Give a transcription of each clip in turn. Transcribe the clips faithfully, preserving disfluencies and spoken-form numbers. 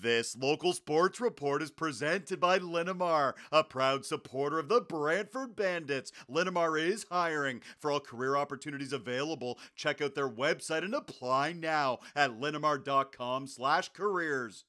This local sports report is presented by Linamar, a proud supporter of the Brantford Bandits. Linamar is hiring. For all career opportunities available, check out their website and apply now at linamar.com slash careers.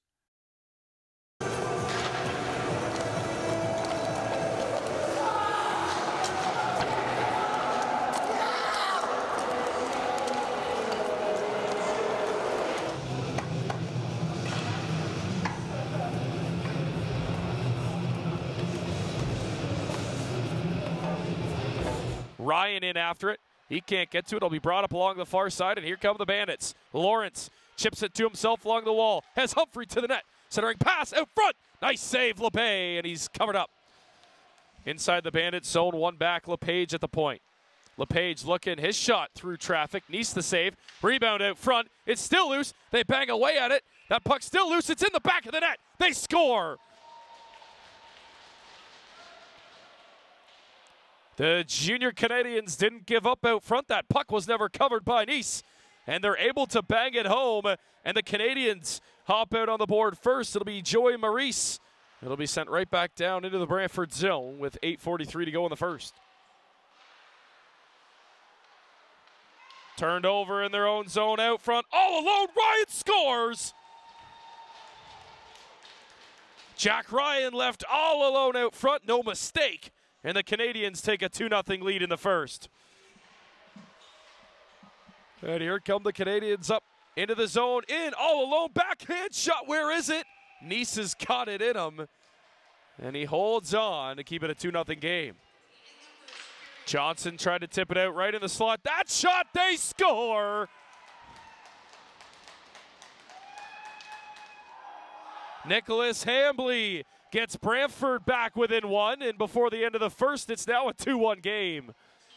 Ryan in after it. He can't get to it. It'll be brought up along the far side, and here come the Bandits. Lawrence chips it to himself along the wall. Has Humphrey to the net. Centering pass out front. Nice save, LePage, and he's covered up. Inside the Bandits zone, one back, LePage at the point. LePage looking, his shot through traffic. Niese the save. Rebound out front. It's still loose. They bang away at it. That puck's still loose. It's in the back of the net. They score. The junior Canadians didn't give up out front. That puck was never covered by Niese. And they're able to bang it home. And the Canadians hop out on the board first. It'll be Joey Maurice. It'll be sent right back down into the Brantford zone with eight forty-three to go in the first. Turned over in their own zone out front. All alone, Ryan scores! Jack Ryan left all alone out front. No mistake. And the Canadians take a two nothing lead in the first. And here come the Canadians up into the zone, in, all alone, backhand shot, where is it? Niese has caught it in him, and he holds on to keep it a two nothing game. Johnson tried to tip it out right in the slot. That shot, they score! Nicholas Hambly gets Brantford back within one, and before the end of the first, it's now a two one game.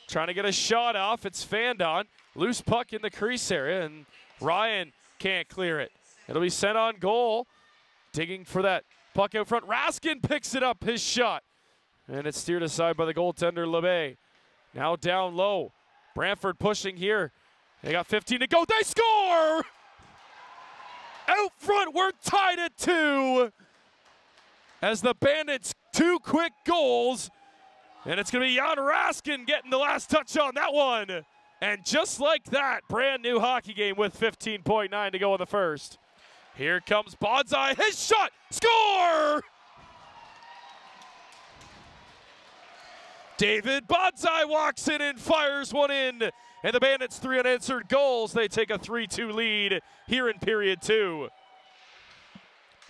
Trying to get a shot off, it's Fandon. Loose puck in the crease area, and Ryan can't clear it. It'll be sent on goal. Digging for that puck out front. Raskin picks it up, his shot. And it's steered aside by the goaltender, LeBay. Now down low. Brantford pushing here. They got fifteen to go, they score! Out front, we're tied at two! As the Bandits, two quick goals, and it's gonna be Jan Raskin getting the last touch on that one. And just like that, brand new hockey game with fifteen point nine to go in the first. Here comes Bodzai, his shot, score! David Bodzai walks in and fires one in, and the Bandits, three unanswered goals. They take a three two lead here in period two.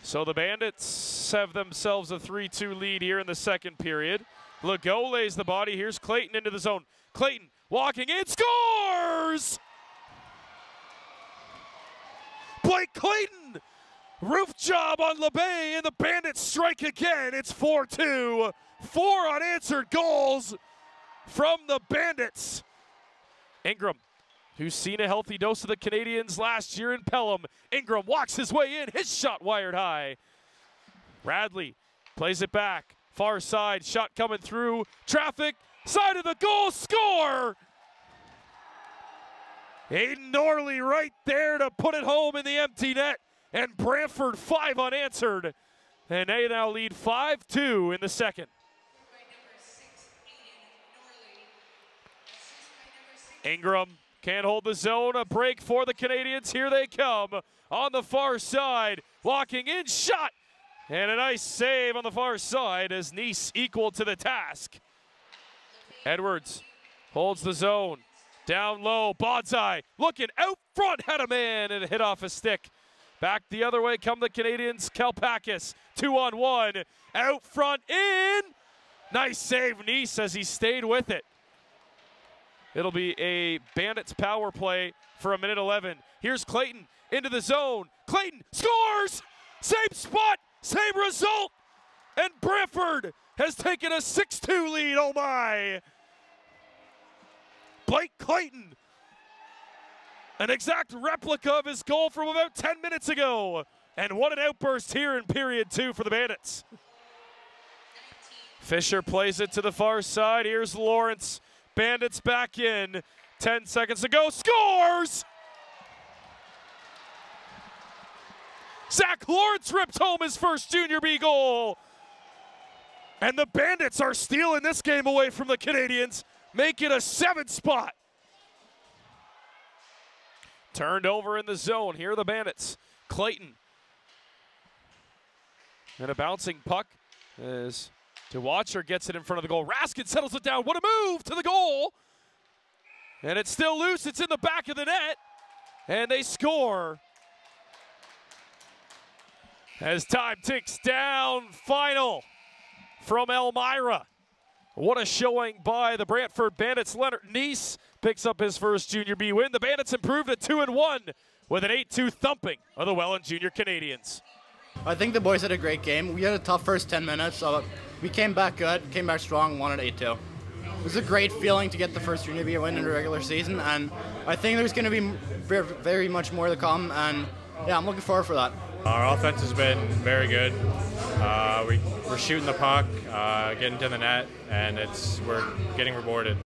So the Bandits have themselves a three two lead here in the second period. Legault lays the body. Here's Clayton into the zone. Clayton walking in, scores! Blake Clayton! Roof job on LeBay, and the Bandits strike again. It's four two. Four unanswered goals from the Bandits. Ingram, who's seen a healthy dose of the Canadians last year in Pelham. Ingram walks his way in, his shot wired high. Radley plays it back, far side, shot coming through, traffic, side of the goal, score! Aiden Norley right there to put it home in the empty net, and Brantford five unanswered. And they now lead five two in the second. Ingram can't hold the zone, a break for the Canadians. Here they come on the far side. Walking in, shot, and a nice save on the far side as Niese equal to the task. Edwards holds the zone. Down low, Bodzai looking out front, had a man and hit off a stick. Back the other way come the Canadians, Kalpakis, two on one. Out front, in, nice save Niese as he stayed with it. It'll be a Bandits power play for a minute eleven. Here's Clayton into the zone. Clayton scores! Same spot, same result! And Brantford has taken a six two lead, oh my! Blake Clayton, an exact replica of his goal from about ten minutes ago. And what an outburst here in period two for the Bandits. Fisher plays it to the far side, here's Lawrence. Bandits back in, ten seconds to go, scores! Zach Lawrence ripped home his first Junior B goal. And the Bandits are stealing this game away from the Canadians, make it a seven spot. Turned over in the zone, here are the Bandits. Clayton. And a bouncing puck as DeWatcher gets it in front of the goal. Raskin settles it down, what a move to the goal. And it's still loose, it's in the back of the net. And they score. As time ticks down, final from Elmira. What a showing by the Brantford Bandits. Leonard Niese picks up his first Junior B win. The Bandits improved to two and one with an eight two thumping of the Welland Junior Canadians. I think the boys had a great game. We had a tough first ten minutes. So we came back good, came back strong, won at eight two. It was a great feeling to get the first Junior B win in the regular season, and I think there's going to be very much more to come, and yeah, I'm looking forward for that. Our offense has been very good. Uh, we, we're shooting the puck, uh, getting to the net, and it's we're getting rewarded.